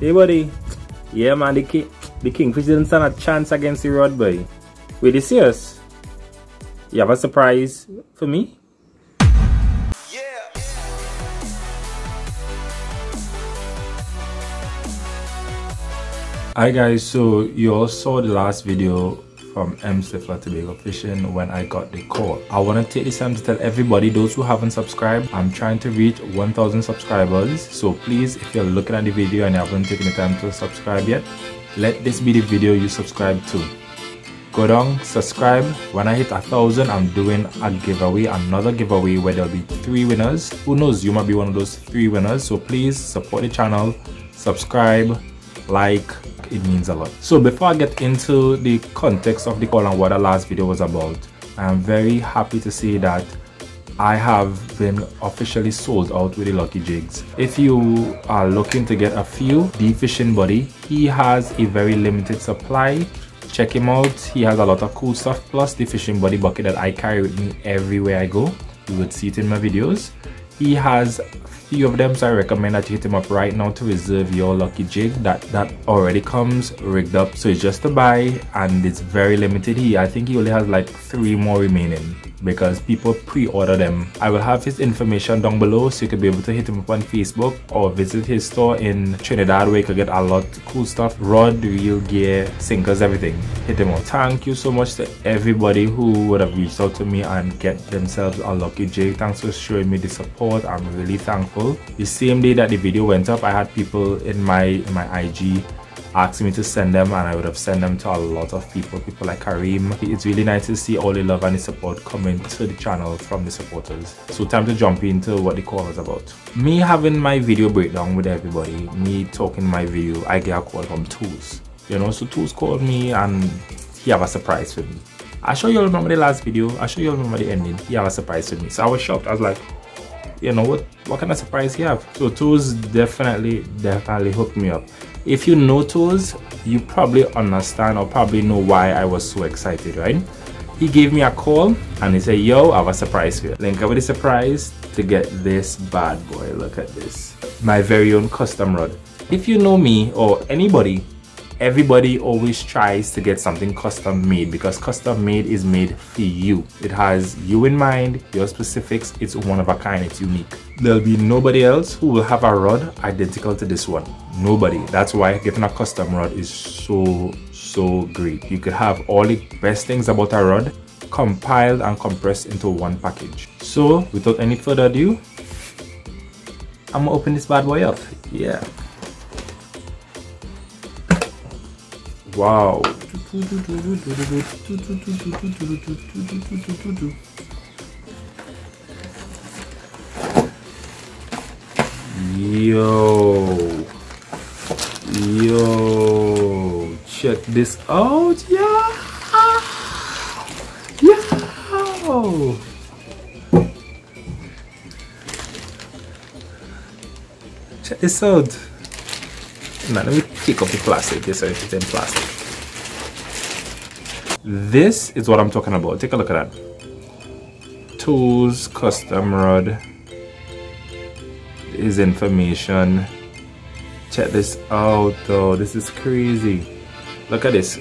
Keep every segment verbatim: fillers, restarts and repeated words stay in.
Hey buddy. Yeah man, the, ki the kingfish didn't stand a chance against the rod boy. Wait, you serious? You have a surprise for me? Hi guys, so you all saw the last video from M.Stifler Tobago Fishing when I got the call. I want to take this time to tell everybody, those who haven't subscribed, I'm trying to reach one thousand subscribers. So please, if you're looking at the video and you haven't taken the time to subscribe yet, let this be the video you subscribe to. Go down, subscribe. When I hit a thousand, I'm doing a giveaway, another giveaway where there'll be three winners. Who knows, you might be one of those three winners. So please support the channel, subscribe, like, it means a lot. So before I get into the context of the call and what the last video was about, I am very happy to say that I have been officially sold out with the Lucky jigs. If you are looking to get a few, the fishing buddy, he has a very limited supply. Check him out, he has a lot of cool stuff, plus the fishing buddy bucket that I carry with me everywhere I go. You would see it in my videos. He has few of them, so I recommend that you hit him up right now to reserve your lucky jig that that already comes rigged up, so it's just to buy and it's very limited. He I think he only has like three more remaining because people pre-order them. I will have his information down below so you could be able to hit him up on Facebook or visit his store in Trinidad where you could get a lot of cool stuff, rod, reel, gear, sinkers, everything. Hit him up. Thank you so much to everybody who would have reached out to me and get themselves a lucky jig. Thanks for showing me the support, I'm really thankful. The same day that the video went up, I had people in my in my I G ask me to send them, and I would have sent them to a lot of people, people like Kareem. It's really nice to see all the love and the support coming to the channel from the supporters. So time to jump into what the call was about. Me having my video breakdown with everybody, me talking my video, I get a call from Toes. You know, so Toes called me and he have a surprise for me. I sure you all remember the last video, I sure you all remember the ending, he have a surprise for me. So I was shocked, I was like, you know what what kind of surprise you have. So Toes definitely definitely hooked me up. If you know Toes, you probably understand or probably know why I was so excited, right? He gave me a call and he said, yo, I have a surprise for you. Link up with the surprise to get this bad boy. Look at this, my very own custom rod. If you know me or anybody, everybody always tries to get something custom made because custom made is made for you. It has you in mind, your specifics. It's one of a kind, it's unique. There'll be nobody else who will have a rod identical to this one. Nobody. That's why getting a custom rod is so, so great. You could have all the best things about a rod compiled and compressed into one package. So without any further ado, I'm gonna open this bad boy up. Yeah. Wow. Yo. Yo. Check this out. Yeah. Yeah. Check this out. Now let me take off the plastic. This is in plastic. This is what I'm talking about. Take a look at that. Toes custom rod. His information. Check this out though. This is crazy. Look at this.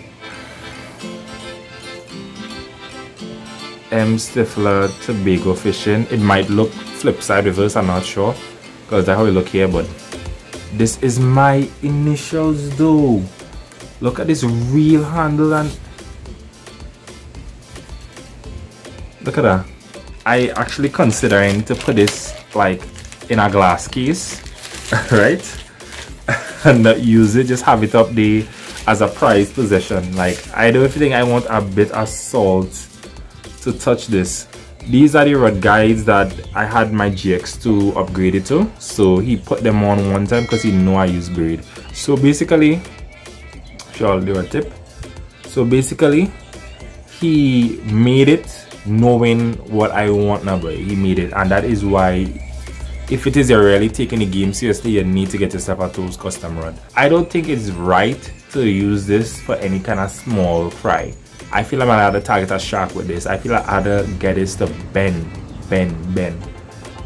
M.Stifler Tobago Fishing. It might look flip side reverse, I'm not sure, because that's how it look here, but this is my initials though. Look at this real handle and look at that. I actually considering to put this like in a glass case, right? And not use it, just have it up there as a prized possession. Like I don't think I want a bit of salt to touch this. These are the rod guides that I had my G X two upgraded to, so he put them on one time because he know I use braid. So basically, sure, I'll do a tip. So basically, he made it knowing what I want now, but he made it, and that is why if it is you're really taking the game seriously, you need to get yourself a Toes custom rod. I don't think it's right to use this for any kind of small fry. I feel like I had to target a shark with this. I feel like I had to get this to bend, bend, bend,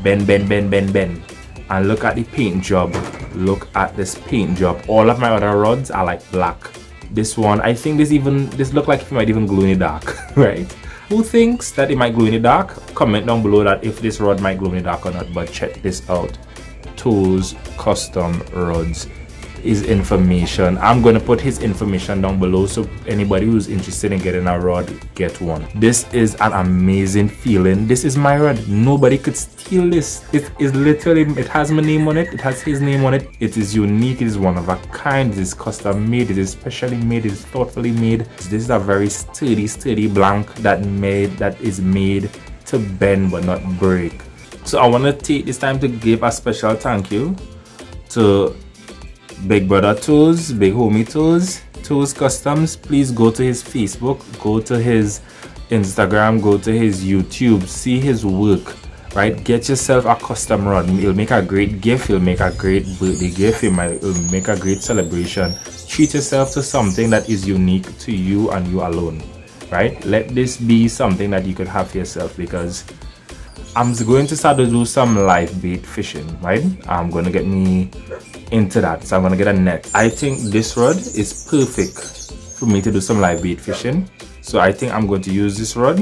bend, bend, bend, bend, bend. And look at the paint job look at this paint job. All of my other rods are like black. This one, I think this even, this looked like it might even glow in the dark, right? Who thinks that it might glow in the dark? Comment down below that if this rod might glow in the dark or not, but check this out. Toes Custom Rods. His information, I'm going to put his information down below, so anybody who's interested in getting a rod, get one. This is an amazing feeling. This is my rod. Nobody could steal this. It is literally, it has my name on it, it has his name on it. It is unique, it is one of a kind, it is custom made, it is specially made, it is thoughtfully made. This is a very sturdy sturdy blank that made that is made to bend but not break. So I want to take this time to give a special thank you to Big Brother Toes, Big Homie Toes, Toes Customs. Please go to his Facebook, go to his Instagram, go to his YouTube, see his work, right? Get yourself a custom rod. He'll make a great gift, he'll make a great birthday gift, he'll make a great celebration. Treat yourself to something that is unique to you and you alone, right? Let this be something that you could have for yourself, because I'm going to start to do some live bait fishing, right? I'm going to get me into that, so I'm going to get a net. I think this rod is perfect for me to do some live bait fishing. So I think I'm going to use this rod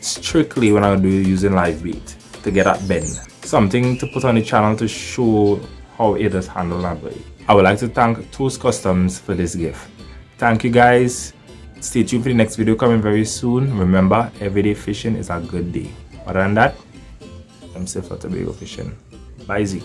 strictly when I do using live bait to get that bend. Something to put on the channel to show how it is handled that way. I would like to thank Toes Customs for this gift. Thank you guys. Stay tuned for the next video coming very soon. Remember, everyday fishing is a good day. Other than that, I'm M.Stifler Tobago Fishing. Bye Z.